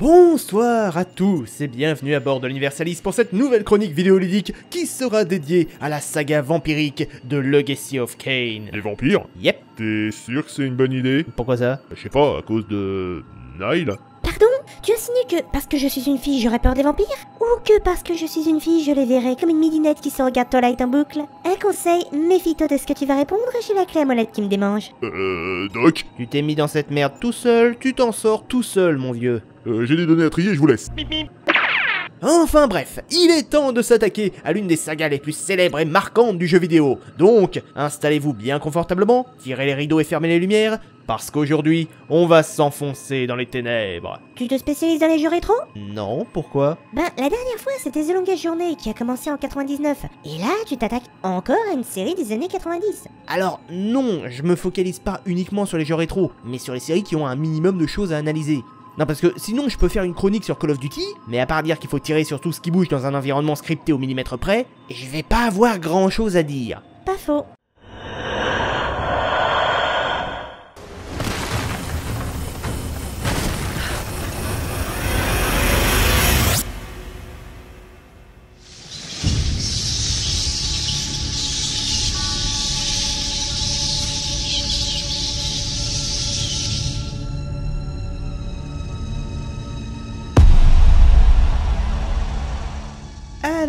Bonsoir à tous et bienvenue à bord de l'Universalis pour cette nouvelle chronique vidéoludique qui sera dédiée à la saga vampirique de Legacy of Kain. Les vampires? Yep. T'es sûr que c'est une bonne idée? Pourquoi ça? Je sais pas, à cause de... Nile. Pardon? Tu as signé que parce que je suis une fille j'aurais peur des vampires? Ou que parce que je suis une fille je les verrai comme une midinette qui se regarde Twilight en boucle? Un conseil, méfie-toi de ce que tu vas répondre, j'ai la clé à molette qui me démange. Doc? Tu t'es mis dans cette merde tout seul, tu t'en sors tout seul mon vieux. J'ai des données à trier, je vous laisse. Bip, bip. Enfin bref, il est temps de s'attaquer à l'une des sagas les plus célèbres et marquantes du jeu vidéo. Donc, installez-vous bien confortablement, tirez les rideaux et fermez les lumières, parce qu'aujourd'hui, on va s'enfoncer dans les ténèbres. Tu te spécialises dans les jeux rétro? Non, pourquoi? Ben, la dernière fois, c'était The Longest Journey qui a commencé en 99. Et là, tu t'attaques encore à une série des années 90. Alors, non, je me focalise pas uniquement sur les jeux rétro, mais sur les séries qui ont un minimum de choses à analyser. Non, parce que sinon je peux faire une chronique sur Call of Duty, mais à part dire qu'il faut tirer sur tout ce qui bouge dans un environnement scripté au millimètre près, je vais pas avoir grand chose à dire. Pas faux.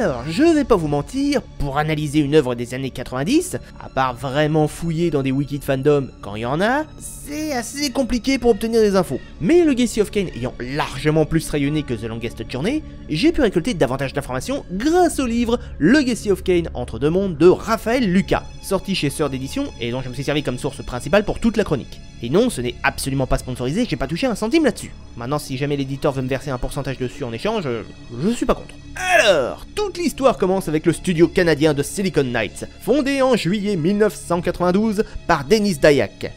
Alors, je vais pas vous mentir, pour analyser une œuvre des années 90, à part vraiment fouiller dans des wikis de fandom quand il y en a, c'est assez compliqué pour obtenir des infos. Mais Legacy of Kain ayant largement plus rayonné que The Longest Journey, j'ai pu récolter davantage d'informations grâce au livre Legacy of Kain Entre deux mondes de Raphaël Lucas, sorti chez Sœur d'édition et dont je me suis servi comme source principale pour toute la chronique. Et non, ce n'est absolument pas sponsorisé, j'ai pas touché un centime là-dessus. Maintenant, si jamais l'éditeur veut me verser un pourcentage dessus en échange, je suis pas contre. Alors, toute l'histoire commence avec le studio canadien de Silicon Knights, fondé en juillet 1992 par Denis Diak.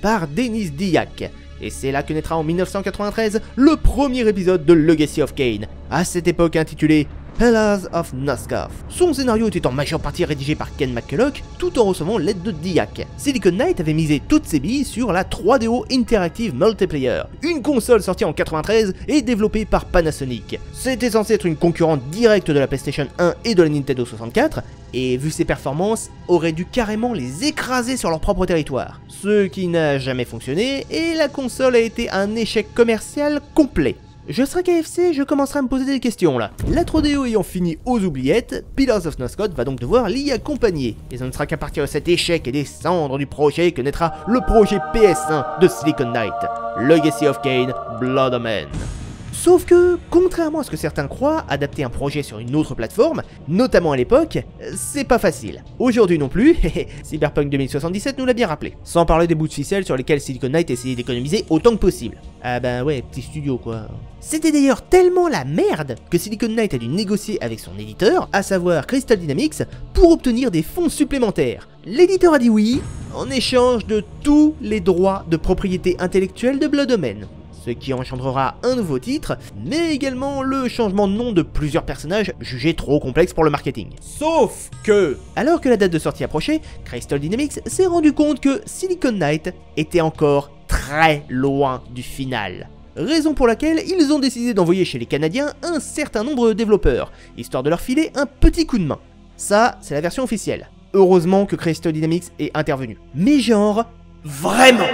Par Denis Diak. Et c'est là que naîtra en 1993 le premier épisode de Legacy of Kain, à cette époque intitulé Pillars of Nosgoth. Son scénario était en majeure partie rédigé par Ken McCulloch, tout en recevant l'aide de Diak. Silicon Knight avait misé toutes ses billes sur la 3DO Interactive Multiplayer, une console sortie en 93 et développée par Panasonic. C'était censé être une concurrente directe de la PlayStation 1 et de la Nintendo 64, et vu ses performances, aurait dû carrément les écraser sur leur propre territoire. Ce qui n'a jamais fonctionné, et la console a été un échec commercial complet. Je serai KFC, je commencerai à me poser des questions là. La 3DO ayant fini aux oubliettes, Pillars of Nosgoth va donc devoir l'y accompagner. Et ce ne sera qu'à partir de cet échec et des cendres du projet que naîtra le projet PS1 de Silicon Knight, Legacy of Kain, Blood Omen. Sauf que, contrairement à ce que certains croient, adapter un projet sur une autre plateforme, notamment à l'époque, c'est pas facile. Aujourd'hui non plus, Cyberpunk 2077 nous l'a bien rappelé. Sans parler des bouts de ficelle sur lesquels Silicon Knight essayait d'économiser autant que possible. Ah bah ouais, petit studio quoi. C'était d'ailleurs tellement la merde que Silicon Knight a dû négocier avec son éditeur, à savoir Crystal Dynamics, pour obtenir des fonds supplémentaires. L'éditeur a dit oui, en échange de tous les droits de propriété intellectuelle de Blood Omen. Ce qui engendrera un nouveau titre, mais également le changement de nom de plusieurs personnages jugés trop complexes pour le marketing. Sauf que, alors que la date de sortie approchait, Crystal Dynamics s'est rendu compte que Silicon Knight était encore très loin du final. Raison pour laquelle ils ont décidé d'envoyer chez les Canadiens un certain nombre de développeurs, histoire de leur filer un petit coup de main. Ça, c'est la version officielle. Heureusement que Crystal Dynamics est intervenu. Mais genre, vraiment!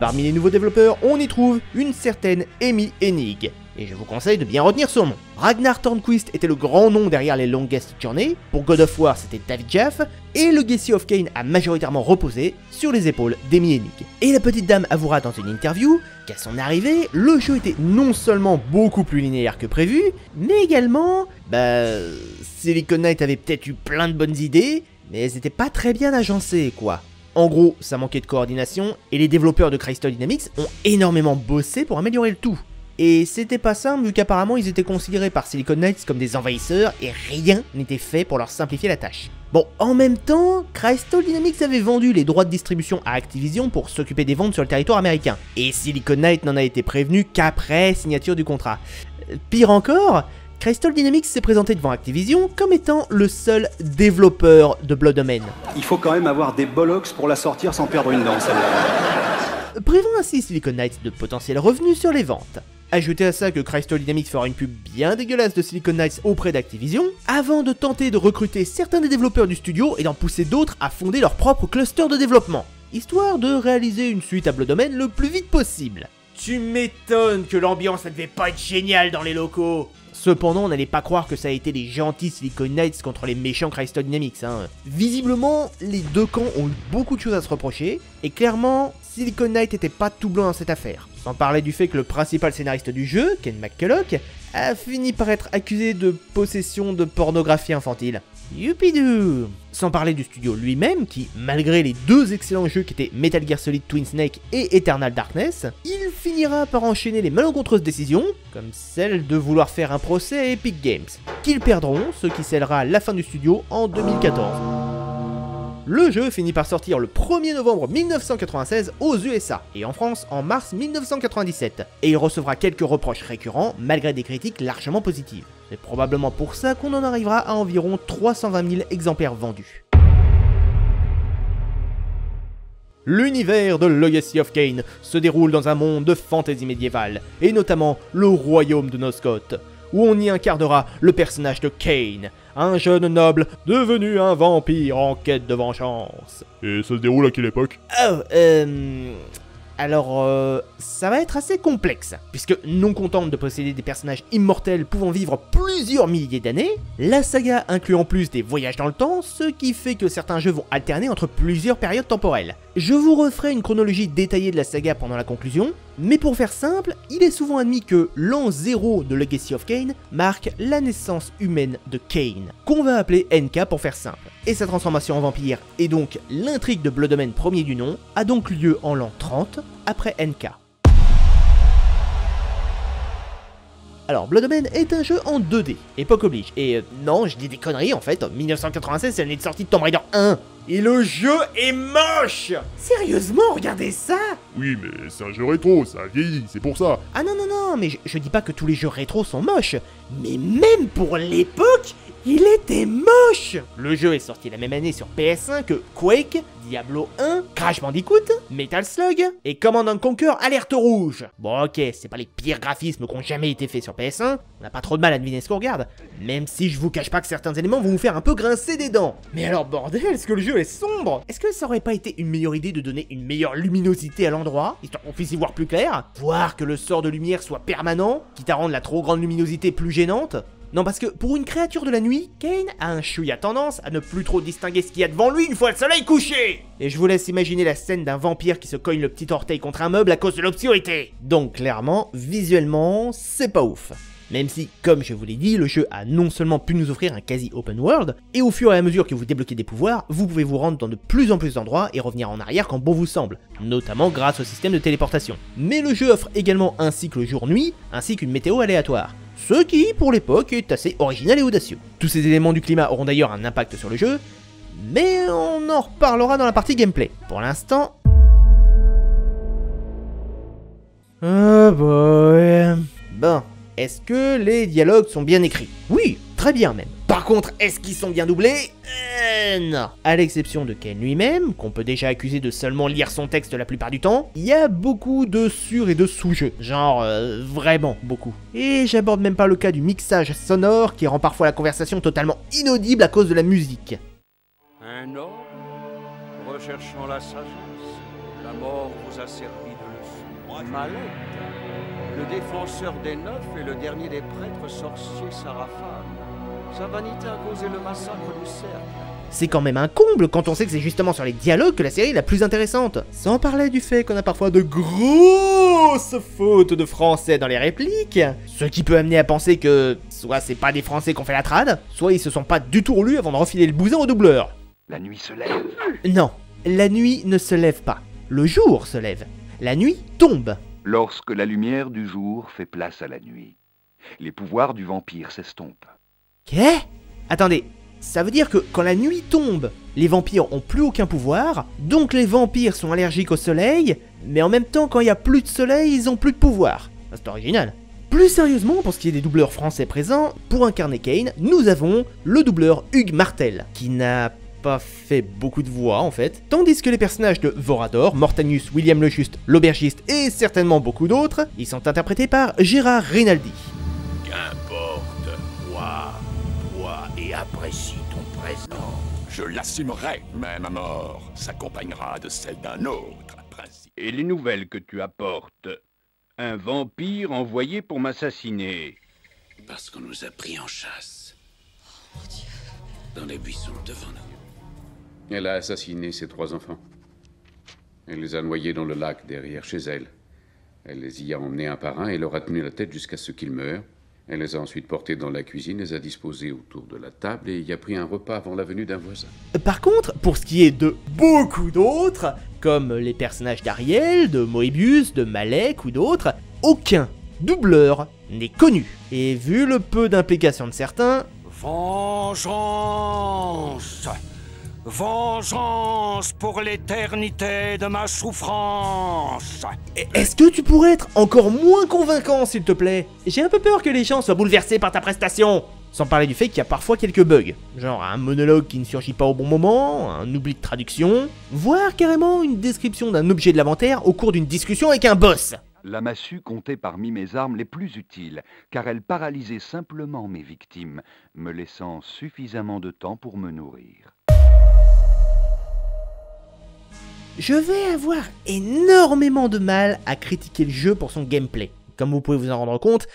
Parmi les nouveaux développeurs, on y trouve une certaine Amy Hennig, et je vous conseille de bien retenir son nom. Ragnar Tornquist était le grand nom derrière les Longest Journey, pour God of War c'était David Jaff, et Legacy of Kain a majoritairement reposé sur les épaules d'Amy Hennig. Et la petite dame avouera dans une interview qu'à son arrivée, le jeu était non seulement beaucoup plus linéaire que prévu, mais également, Silicon Knight avait peut-être eu plein de bonnes idées, mais elles n'étaient pas très bien agencées quoi. En gros, ça manquait de coordination, et les développeurs de Crystal Dynamics ont énormément bossé pour améliorer le tout. Et c'était pas simple vu qu'apparemment ils étaient considérés par Silicon Knights comme des envahisseurs et rien n'était fait pour leur simplifier la tâche. Bon, en même temps, Crystal Dynamics avait vendu les droits de distribution à Activision pour s'occuper des ventes sur le territoire américain. Et Silicon Knight n'en a été prévenu qu'après signature du contrat. Pire encore, Crystal Dynamics s'est présenté devant Activision comme étant le seul développeur de Blood Omen. Il faut quand même avoir des bollocks pour la sortir sans perdre une dent, celle-là. privant ainsi Silicon Knights de potentiels revenus sur les ventes. Ajoutez à ça que Crystal Dynamics fera une pub bien dégueulasse de Silicon Knights auprès d'Activision, avant de tenter de recruter certains des développeurs du studio et d'en pousser d'autres à fonder leur propre cluster de développement, histoire de réaliser une suite à Blood Omen le plus vite possible. Tu m'étonnes que l'ambiance ne devait pas être géniale dans les locaux. Cependant, on n'allait pas croire que ça a été les gentils Silicon Knights contre les méchants Crystal Dynamics, hein. Visiblement, les deux camps ont eu beaucoup de choses à se reprocher, et clairement, Silicon Knights n'était pas tout blanc dans cette affaire. Sans parler du fait que le principal scénariste du jeu, Ken McCulloch, a fini par être accusé de possession de pornographie infantile. Youpidou! Sans parler du studio lui-même qui, malgré les deux excellents jeux qui étaient Metal Gear Solid Twin Snake et Eternal Darkness, il finira par enchaîner les malencontreuses décisions, comme celle de vouloir faire un procès à Epic Games, qu'ils perdront, ce qui scellera la fin du studio en 2014. Le jeu finit par sortir le 1er novembre 1996 aux USA et en France en mars 1997, et il recevra quelques reproches récurrents malgré des critiques largement positives. C'est probablement pour ça qu'on en arrivera à environ 320 000 exemplaires vendus. L'univers de Legacy of Kain se déroule dans un monde de fantasy médiévale, et notamment le royaume de Nosgoth, où on y incarnera le personnage de Kain, un jeune noble devenu un vampire en quête de vengeance. Et ça se déroule à quelle époque? Alors, ça va être assez complexe, puisque non contente de posséder des personnages immortels pouvant vivre plusieurs milliers d'années, la saga inclut en plus des voyages dans le temps, ce qui fait que certains jeux vont alterner entre plusieurs périodes temporelles. Je vous referai une chronologie détaillée de la saga pendant la conclusion, mais pour faire simple, il est souvent admis que l'an 0 de Legacy of Kain marque la naissance humaine de Kain, qu'on va appeler NK pour faire simple. Et sa transformation en vampire, et donc l'intrigue de Blood Omen premier du nom, a donc lieu en l'an 30, après NK. Alors, Blood Omen est un jeu en 2D, époque oblige, et non, je dis des conneries en fait, 1996 c'est l'année de sortie de Tomb Raider 1. Et le jeu est moche! Sérieusement, regardez ça! Oui, mais c'est un jeu rétro, ça vieillit, c'est pour ça. Ah non, non, non, mais je dis pas que tous les jeux rétro sont moches, mais même pour l'époque, il était moche! Le jeu est sorti la même année sur PS1 que Quake, Diablo 1, Crash Bandicoot, Metal Slug et Command & Conquer Alerte Rouge. Bon ok, c'est pas les pires graphismes qui ont jamais été faits sur PS1, on n'a pas trop de mal à deviner ce qu'on regarde, même si je vous cache pas que certains éléments vont vous faire un peu grincer des dents. Mais alors bordel, est-ce que le jeu est sombre? Est-ce que ça aurait pas été une meilleure idée de donner une meilleure luminosité à l'endroit, histoire qu'on puisse y voir plus clair? Voir que le sort de lumière soit permanent, quitte à rendre la trop grande luminosité plus gênante? Non, parce que pour une créature de la nuit, Kain a un chouïa tendance à ne plus trop distinguer ce qu'il y a devant lui une fois le soleil couché. Et je vous laisse imaginer la scène d'un vampire qui se cogne le petit orteil contre un meuble à cause de l'obscurité. Donc clairement, visuellement, c'est pas ouf. Même si, comme je vous l'ai dit, le jeu a non seulement pu nous offrir un quasi open world, et au fur et à mesure que vous débloquez des pouvoirs, vous pouvez vous rendre dans de plus en plus d'endroits et revenir en arrière quand bon vous semble, notamment grâce au système de téléportation. Mais le jeu offre également un cycle jour-nuit, ainsi qu'une météo aléatoire, ce qui, pour l'époque, est assez original et audacieux. Tous ces éléments du climat auront d'ailleurs un impact sur le jeu, mais on en reparlera dans la partie gameplay. Pour l'instant... Oh boy... Bon... Est-ce que les dialogues sont bien écrits? Oui, très bien même. Par contre, est-ce qu'ils sont bien doublés? Non. À l'exception de Kain lui-même, qu'on peut déjà accuser de seulement lire son texte la plupart du temps, il y a beaucoup de sur- et de sous-jeux. Genre, vraiment beaucoup. Et j'aborde même pas le cas du mixage sonore qui rend parfois la conversation totalement inaudible à cause de la musique. Un homme, recherchant la sagesse, la mort vous a servi de leçon. Malek, le défenseur des neufs et le dernier des prêtres sorciers Sarafan. Sa vanité a causé le massacre du cercle. C'est quand même un comble quand on sait que c'est justement sur les dialogues que la série est la plus intéressante. Sans parler du fait qu'on a parfois de grosses fautes de français dans les répliques, ce qui peut amener à penser que soit c'est pas des français qu'on fait la trad, soit ils se sont pas du tout relus avant de refiler le bousin au doubleur. La nuit se lève. Non, la nuit ne se lève pas. Le jour se lève. La nuit tombe. Lorsque la lumière du jour fait place à la nuit, les pouvoirs du vampire s'estompent. Qu'est ? Attendez, ça veut dire que quand la nuit tombe, les vampires ont plus aucun pouvoir, donc les vampires sont allergiques au soleil, mais en même temps quand il n'y a plus de soleil, ils ont plus de pouvoir. C'est original. Plus sérieusement, pour ce qui est des doubleurs français présents, pour incarner Kain, nous avons le doubleur Hugues Martel, qui n'a pas fait beaucoup de voix en fait, tandis que les personnages de Vorador, Mortanus, William le Juste, l'Aubergiste et certainement beaucoup d'autres, ils sont interprétés par Gérard Rinaldi. Qu'importe, bois et apprécie ton présent. Je l'assumerai, même à mort, s'accompagnera de celle d'un autre principe. Et les nouvelles que tu apportes? Un vampire envoyé pour m'assassiner. Parce qu'on nous a pris en chasse. Oh mon Dieu. Dans les buissons devant nous. Elle a assassiné ses 3 enfants. Elle les a noyés dans le lac derrière chez elle. Elle les y a emmenés un par un et leur a tenu la tête jusqu'à ce qu'ils meurent. Elle les a ensuite portés dans la cuisine, les a disposés autour de la table et y a pris un repas avant la venue d'un voisin. Par contre, pour ce qui est de beaucoup d'autres, comme les personnages d'Ariel, de Moebius, de Malek ou d'autres, aucun doubleur n'est connu. Et vu le peu d'implication de certains... Vengeance! Vengeance pour l'éternité de ma souffrance! Est-ce que tu pourrais être encore moins convaincant, s'il te plaît? J'ai un peu peur que les gens soient bouleversés par ta prestation. Sans parler du fait qu'il y a parfois quelques bugs. Genre un monologue qui ne surgit pas au bon moment, un oubli de traduction, voire carrément une description d'un objet de l'inventaire au cours d'une discussion avec un boss. La massue comptait parmi mes armes les plus utiles, car elle paralysait simplement mes victimes, me laissant suffisamment de temps pour me nourrir. Je vais avoir énormément de mal à critiquer le jeu pour son gameplay. Comme vous pouvez vous en rendre compte,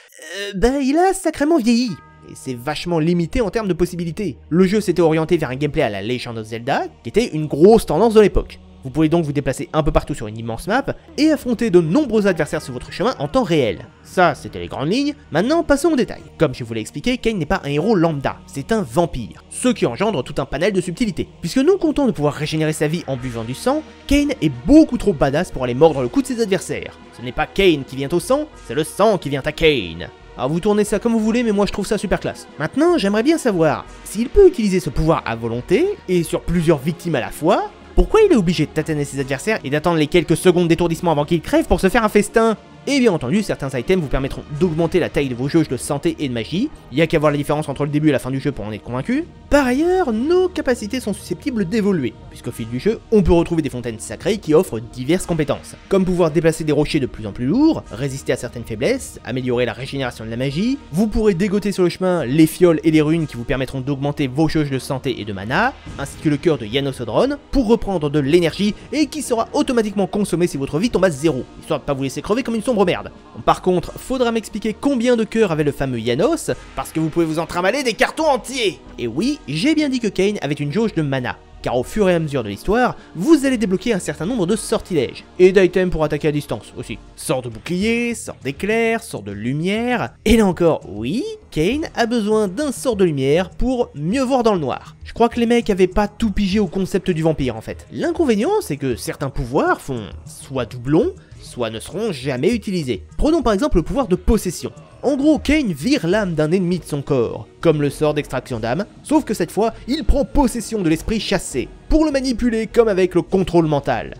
il a sacrément vieilli. Et c'est vachement limité en termes de possibilités. Le jeu s'était orienté vers un gameplay à la Legend of Zelda, qui était une grosse tendance de l'époque. Vous pouvez donc vous déplacer un peu partout sur une immense map et affronter de nombreux adversaires sur votre chemin en temps réel. Ça, c'était les grandes lignes. Maintenant, passons aux détails. Comme je vous l'ai expliqué, Kain n'est pas un héros lambda, c'est un vampire. Ce qui engendre tout un panel de subtilités. Puisque non content de pouvoir régénérer sa vie en buvant du sang, Kain est beaucoup trop badass pour aller mordre le cou de ses adversaires. Ce n'est pas Kain qui vient au sang, c'est le sang qui vient à Kain. Alors vous tournez ça comme vous voulez, mais moi je trouve ça super classe. Maintenant, j'aimerais bien savoir s'il peut utiliser ce pouvoir à volonté, et sur plusieurs victimes à la fois, pourquoi il est obligé de tataner ses adversaires et d'attendre les quelques secondes d'étourdissement avant qu'ils crèvent pour se faire un festin? Et bien entendu, certains items vous permettront d'augmenter la taille de vos jauges de santé et de magie, il n'y a qu'à voir la différence entre le début et la fin du jeu pour en être convaincu. Par ailleurs, nos capacités sont susceptibles d'évoluer, puisqu'au fil du jeu, on peut retrouver des fontaines sacrées qui offrent diverses compétences, comme pouvoir déplacer des rochers de plus en plus lourds, résister à certaines faiblesses, améliorer la régénération de la magie, vous pourrez dégoter sur le chemin les fioles et les runes qui vous permettront d'augmenter vos jauges de santé et de mana, ainsi que le cœur de Yanosodron, pour reprendre de l'énergie et qui sera automatiquement consommée si votre vie tombe à zéro, histoire de ne pas vous laisser crever comme une sombre merde. Par contre, faudra m'expliquer combien de cœurs avait le fameux Yanos, parce que vous pouvez vous en trimballer des cartons entiers. Et oui, j'ai bien dit que Kain avait une jauge de mana, car au fur et à mesure de l'histoire, vous allez débloquer un certain nombre de sortilèges, et d'items pour attaquer à distance aussi. Sort de bouclier, sort d'éclair, sort de lumière, et là encore, oui, Kain a besoin d'un sort de lumière pour mieux voir dans le noir. Je crois que les mecs avaient pas tout pigé au concept du vampire en fait. L'inconvénient, c'est que certains pouvoirs font soit doublon, soit ne seront jamais utilisés. Prenons par exemple le pouvoir de possession. En gros, Kain vire l'âme d'un ennemi de son corps, comme le sort d'extraction d'âme, sauf que cette fois, il prend possession de l'esprit chassé, pour le manipuler comme avec le contrôle mental.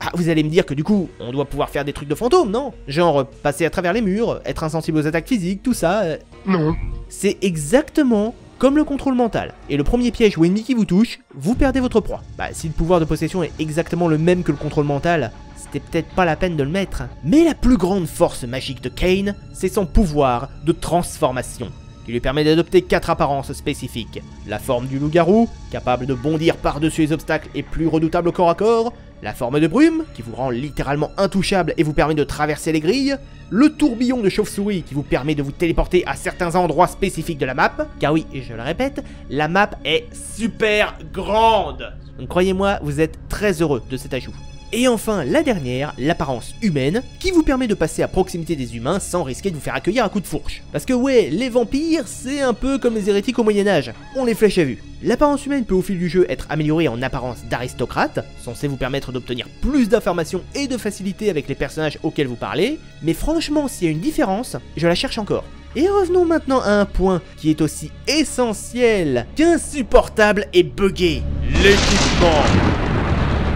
Ah, vous allez me dire que du coup, on doit pouvoir faire des trucs de fantôme, non? Genre, passer à travers les murs, être insensible aux attaques physiques, tout ça... Non. C'est exactement comme le contrôle mental, et le premier piège ou ennemi qui vous touche, vous perdez votre proie. Bah, si le pouvoir de possession est exactement le même que le contrôle mental, c'était peut-être pas la peine de le mettre. Mais la plus grande force magique de Kain, c'est son pouvoir de transformation, qui lui permet d'adopter 4 apparences spécifiques. La forme du loup-garou, capable de bondir par-dessus les obstacles et plus redoutable au corps à corps. La forme de brume, qui vous rend littéralement intouchable et vous permet de traverser les grilles. Le tourbillon de chauve-souris, qui vous permet de vous téléporter à certains endroits spécifiques de la map. Car oui, je le répète, la map est super grande. Donc croyez-moi, vous êtes très heureux de cet ajout. Et enfin, la dernière, l'apparence humaine, qui vous permet de passer à proximité des humains sans risquer de vous faire accueillir à coups de fourche. Parce que ouais, les vampires, c'est un peu comme les hérétiques au Moyen-Âge, on les flèche à vue. L'apparence humaine peut au fil du jeu être améliorée en apparence d'aristocrate, censée vous permettre d'obtenir plus d'informations et de facilité avec les personnages auxquels vous parlez, mais franchement, s'il y a une différence, je la cherche encore. Et revenons maintenant à un point qui est aussi essentiel qu'insupportable et buggé, l'équipement.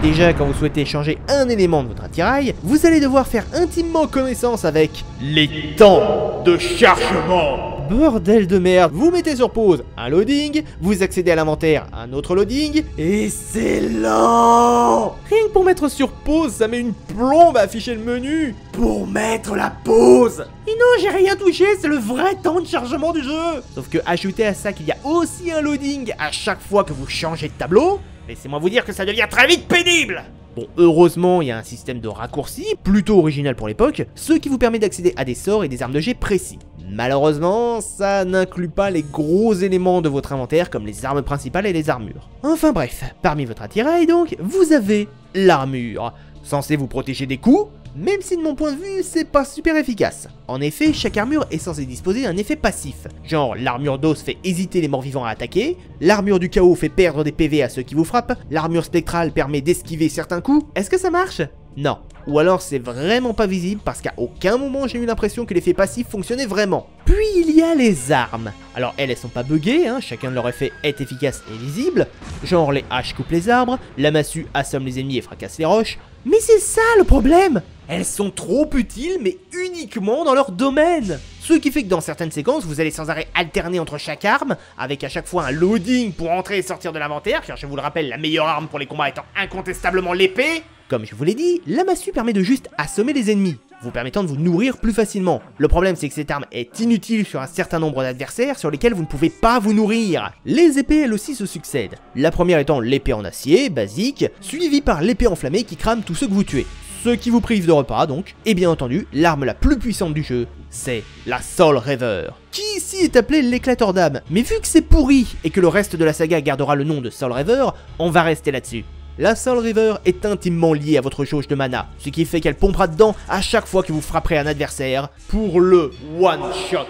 Déjà, quand vous souhaitez changer un élément de votre attirail, vous allez devoir faire intimement connaissance avec les temps de chargement. Bordel de merde. Vous mettez sur pause un loading, vous accédez à l'inventaire, un autre loading, et c'est lent. Rien que pour mettre sur pause, ça met une plombe à afficher le menu. Pour mettre la pause. Et non, j'ai rien touché, c'est le vrai temps de chargement du jeu. Sauf que ajoutez à ça qu'il y a aussi un loading à chaque fois que vous changez de tableau, laissez-moi vous dire que ça devient très vite pénible. Bon, heureusement, il y a un système de raccourci, plutôt original pour l'époque, ce qui vous permet d'accéder à des sorts et des armes de jet précis. Malheureusement, ça n'inclut pas les gros éléments de votre inventaire comme les armes principales et les armures. Enfin bref, parmi votre attirail donc, vous avez l'armure, censée vous protéger des coups, même si de mon point de vue, c'est pas super efficace. En effet, chaque armure est censée disposer d'un effet passif. Genre, l'armure d'os fait hésiter les morts-vivants à attaquer, l'armure du chaos fait perdre des PV à ceux qui vous frappent, l'armure spectrale permet d'esquiver certains coups. Est-ce que ça marche? Non. Ou alors c'est vraiment pas visible parce qu'à aucun moment j'ai eu l'impression que l'effet passif fonctionnait vraiment. Puis il y a les armes. Alors elles sont pas buggées, hein, chacun de leurs effets est efficace et lisible. Genre les haches coupent les arbres, la massue assomme les ennemis et fracasse les roches. Mais c'est ça le problème! Elles sont trop utiles mais uniquement dans leur domaine. Ce qui fait que dans certaines séquences, vous allez sans arrêt alterner entre chaque arme, avec à chaque fois un loading pour entrer et sortir de l'inventaire, car je vous le rappelle, la meilleure arme pour les combats étant incontestablement l'épée. Comme je vous l'ai dit, la massue permet de juste assommer les ennemis, vous permettant de vous nourrir plus facilement. Le problème c'est que cette arme est inutile sur un certain nombre d'adversaires sur lesquels vous ne pouvez pas vous nourrir. Les épées elles aussi se succèdent, la première étant l'épée en acier, basique, suivie par l'épée enflammée qui crame tous ceux que vous tuez. Ceux qui vous privent de repas donc, et bien entendu, l'arme la plus puissante du jeu, c'est la Soul Reaver, qui ici est appelée l'éclateur d'âme, mais vu que c'est pourri et que le reste de la saga gardera le nom de Soul Reaver, on va rester là-dessus. La Soul Reaver est intimement liée à votre jauge de mana, ce qui fait qu'elle pompera dedans à chaque fois que vous frapperez un adversaire pour le one-shot.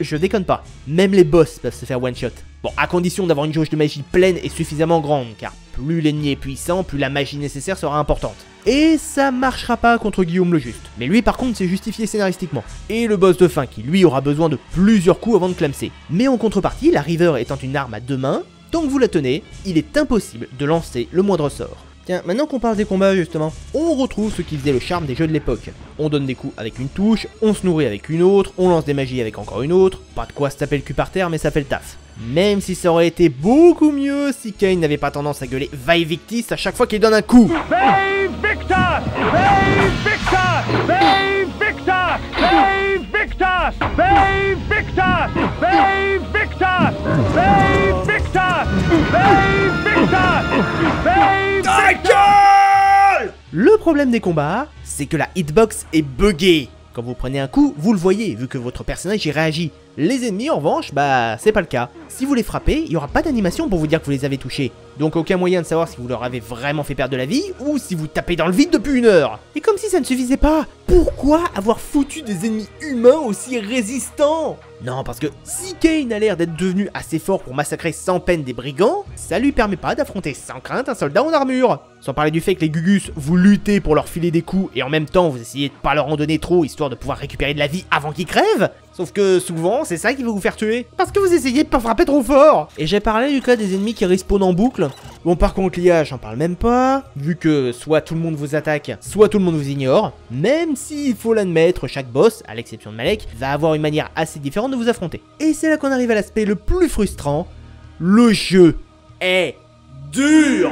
Je déconne pas, même les boss peuvent se faire one-shot. Bon, à condition d'avoir une jauge de magie pleine et suffisamment grande, car plus l'ennemi est puissant, plus la magie nécessaire sera importante. Et ça marchera pas contre Guillaume le Juste, mais lui par contre c'est justifié scénaristiquement. Et le boss de fin qui lui aura besoin de plusieurs coups avant de clamser. Mais en contrepartie, la Reaver étant une arme à deux mains, tant que vous la tenez, il est impossible de lancer le moindre sort. Tiens, maintenant qu'on parle des combats justement, on retrouve ce qui faisait le charme des jeux de l'époque. On donne des coups avec une touche, on se nourrit avec une autre, on lance des magies avec encore une autre, pas de quoi se taper le cul par terre mais ça fait le taf. Même si ça aurait été beaucoup mieux si Kain n'avait pas tendance à gueuler Vae Victis à chaque fois qu'il donne un coup. Vae Victas! Vae Victas! Vae Victas! Vae Victas! Vae Victas! Vae Victas! Vae Victas! Vae Victas! Vae Victas! Le problème des combats, c'est que la hitbox est buggée. Quand vous prenez un coup, vous le voyez, vu que votre personnage y réagit. Les ennemis, en revanche, bah, c'est pas le cas. Si vous les frappez, il n'y aura pas d'animation pour vous dire que vous les avez touchés. Donc aucun moyen de savoir si vous leur avez vraiment fait perdre de la vie, ou si vous tapez dans le vide depuis une heure. Et comme si ça ne suffisait pas, pourquoi avoir foutu des ennemis humains aussi résistants? Non, parce que si Kain a l'air d'être devenu assez fort pour massacrer sans peine des brigands, ça lui permet pas d'affronter sans crainte un soldat en armure. Sans parler du fait que les Gugus, vous luttez pour leur filer des coups et en même temps vous essayez de pas leur en donner trop histoire de pouvoir récupérer de la vie avant qu'ils crèvent. Sauf que souvent c'est ça qui va vous faire tuer, parce que vous essayez de pas frapper trop fort. Et j'ai parlé du cas des ennemis qui respawnent en boucle. Bon par contre l'IA j'en parle même pas, vu que soit tout le monde vous attaque, soit tout le monde vous ignore. Même si, il faut l'admettre, chaque boss, à l'exception de Malek, va avoir une manière assez différente de vous affronter. Et c'est là qu'on arrive à l'aspect le plus frustrant, le jeu est dur.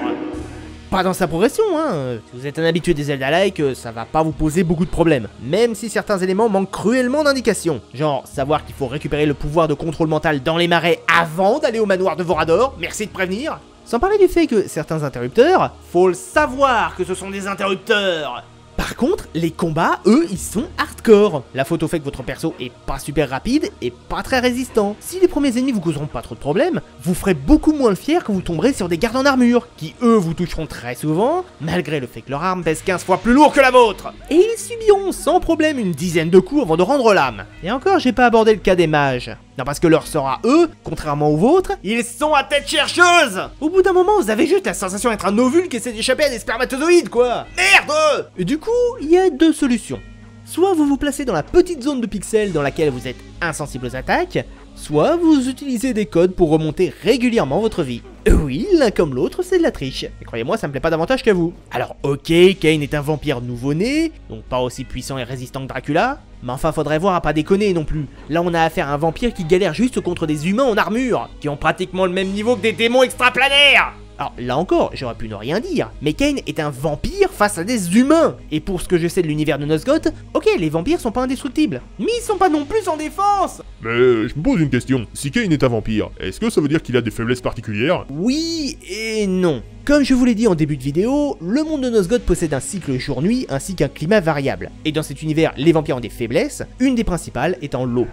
Pas dans sa progression, hein. Si vous êtes un habitué des Zelda-like, ça va pas vous poser beaucoup de problèmes, même si certains éléments manquent cruellement d'indications. Genre, savoir qu'il faut récupérer le pouvoir de contrôle mental dans les marais avant d'aller au manoir de Vorador, merci de prévenir. Sans parler du fait que certains interrupteurs, faut le savoir que ce sont des interrupteurs. Par contre, les combats, eux, ils sont hardcore. La faute au fait que votre perso est pas super rapide et pas très résistant. Si les premiers ennemis vous causeront pas trop de problèmes, vous ferez beaucoup moins le fier quand vous tomberez sur des gardes en armure, qui eux vous toucheront très souvent, malgré le fait que leur arme pèse 15 fois plus lourd que la vôtre. Et ils subiront sans problème une dizaine de coups avant de rendre l'âme. Et encore, j'ai pas abordé le cas des mages. Non, parce que leur sort à eux, contrairement aux vôtres, ils sont à tête chercheuse! Au bout d'un moment, vous avez juste la sensation d'être un ovule qui essaie d'échapper à des spermatozoïdes, quoi! Merde! Et du coup, il y a deux solutions. Soit vous vous placez dans la petite zone de pixels dans laquelle vous êtes insensible aux attaques, soit vous utilisez des codes pour remonter régulièrement votre vie. Oui, l'un comme l'autre, c'est de la triche. Et croyez-moi, ça me plaît pas davantage qu'à vous. Alors ok, Kain est un vampire nouveau-né, donc pas aussi puissant et résistant que Dracula, mais enfin faudrait voir à pas déconner non plus. Là on a affaire à un vampire qui galère juste contre des humains en armure, qui ont pratiquement le même niveau que des démons extraplanaires. Alors là encore, j'aurais pu ne rien dire, mais Kain est un vampire face à des humains. Et pour ce que je sais de l'univers de Nosgoth, ok, les vampires sont pas indestructibles, mais ils sont pas non plus en défense. Mais je me pose une question, si Kain est un vampire, est-ce que ça veut dire qu'il a des faiblesses particulières? Oui et non. Comme je vous l'ai dit en début de vidéo, le monde de Nosgoth possède un cycle jour-nuit ainsi qu'un climat variable. Et dans cet univers, les vampires ont des faiblesses, une des principales étant l'eau.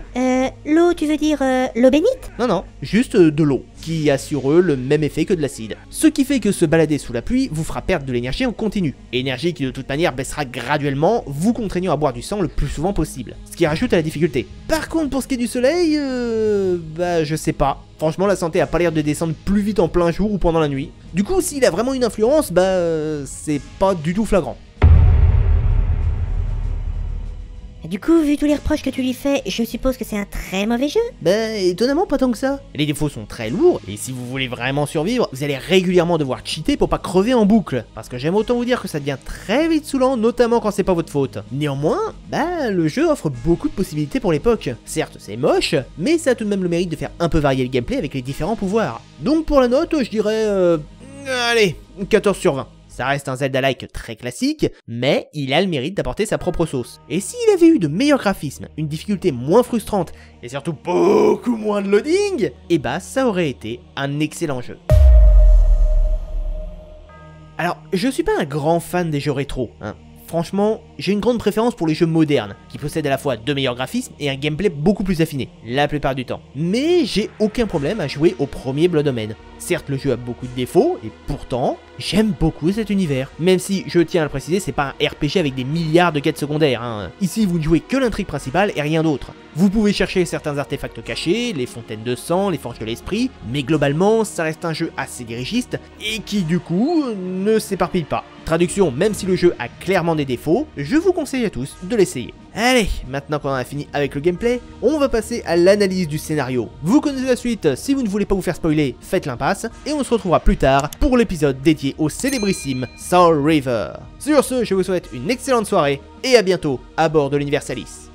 L'eau, tu veux dire l'eau bénite? Non, non, juste de l'eau, qui a sur eux le même effet que de l'acide. Ce qui fait que se balader sous la pluie vous fera perdre de l'énergie en continu. Énergie qui de toute manière baissera graduellement, vous contraignant à boire du sang le plus souvent possible. Ce qui rajoute à la difficulté. Par contre, pour ce qui est du soleil, bah je sais pas. Franchement, la santé a pas l'air de descendre plus vite en plein jour ou pendant la nuit. Du coup, s'il a vraiment une influence, bah c'est pas du tout flagrant. Du coup, vu tous les reproches que tu lui fais, je suppose que c'est un très mauvais jeu? Bah, étonnamment pas tant que ça. Les défauts sont très lourds, et si vous voulez vraiment survivre, vous allez régulièrement devoir cheater pour pas crever en boucle. Parce que j'aime autant vous dire que ça devient très vite saoulant, notamment quand c'est pas votre faute. Néanmoins, bah, le jeu offre beaucoup de possibilités pour l'époque. Certes, c'est moche, mais ça a tout de même le mérite de faire un peu varier le gameplay avec les différents pouvoirs. Donc pour la note, je dirais... allez, 14 sur 20. Ça reste un Zelda-like très classique, mais il a le mérite d'apporter sa propre sauce. Et s'il avait eu de meilleurs graphismes, une difficulté moins frustrante, et surtout beaucoup moins de loading, et bah ça aurait été un excellent jeu. Alors, je suis pas un grand fan des jeux rétro, hein. Franchement, j'ai une grande préférence pour les jeux modernes, qui possèdent à la fois de meilleurs graphismes et un gameplay beaucoup plus affiné, la plupart du temps. Mais j'ai aucun problème à jouer au premier Blood Omen. Certes, le jeu a beaucoup de défauts, et pourtant, j'aime beaucoup cet univers. Même si, je tiens à le préciser, c'est pas un RPG avec des milliards de quêtes secondaires, hein. Ici, vous ne jouez que l'intrigue principale et rien d'autre. Vous pouvez chercher certains artefacts cachés, les fontaines de sang, les forges de l'esprit, mais globalement, ça reste un jeu assez dirigiste, et qui du coup, ne s'éparpille pas. Traduction, même si le jeu a clairement des défauts, je vous conseille à tous de l'essayer. Allez, maintenant qu'on a fini avec le gameplay, on va passer à l'analyse du scénario. Vous connaissez la suite, si vous ne voulez pas vous faire spoiler, faites l'impasse, et on se retrouvera plus tard pour l'épisode dédié au célébrissime Soul Reaver. Sur ce, je vous souhaite une excellente soirée, et à bientôt à bord de l'Universalis.